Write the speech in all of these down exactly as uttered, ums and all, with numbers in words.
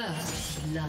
First blood.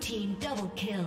Team double kill.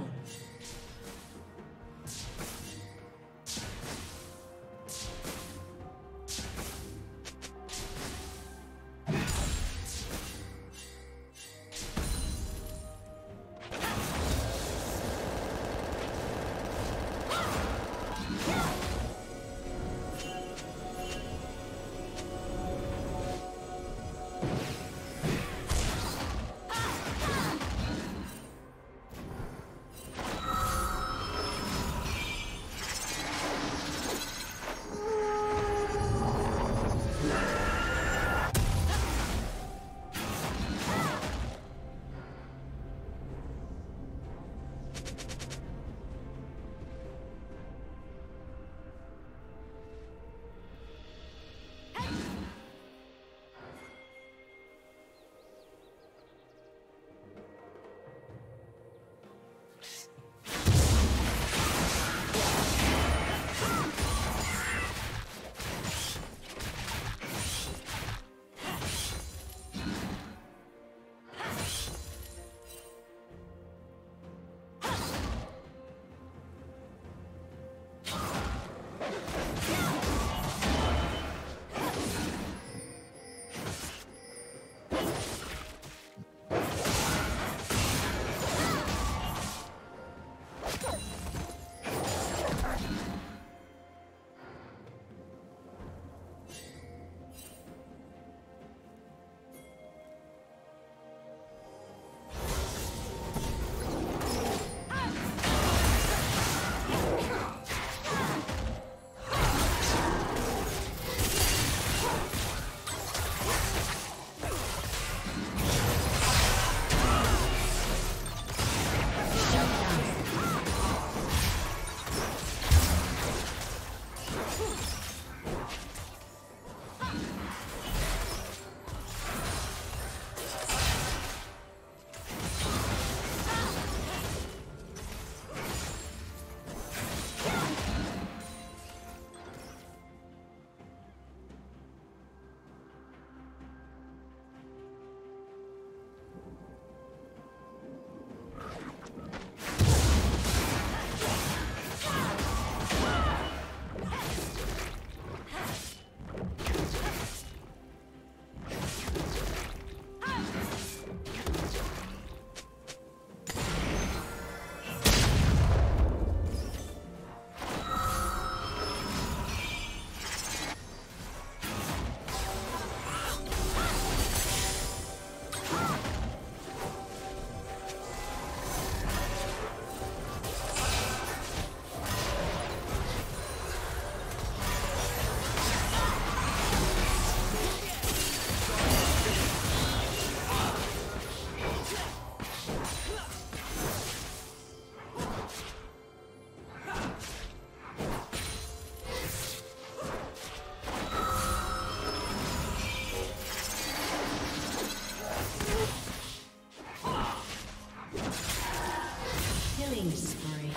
Spree.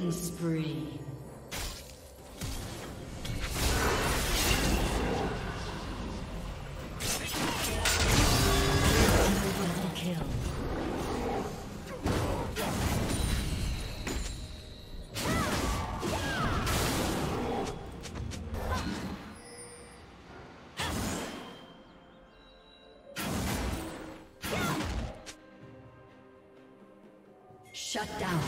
Killing spree. Shut down.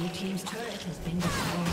Your team's turret has been destroyed.